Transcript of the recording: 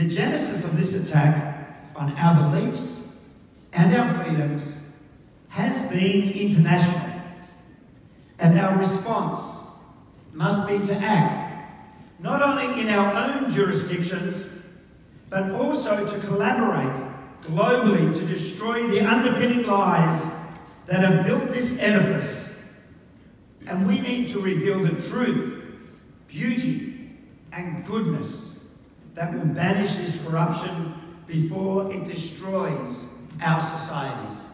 The genesis of this attack on our beliefs and our freedoms has been international, and our response must be to act not only in our own jurisdictions, but also to collaborate globally to destroy the underpinning lies that have built this edifice. And we need to reveal the truth, beauty, and goodness that will banish this corruption before it destroys our societies.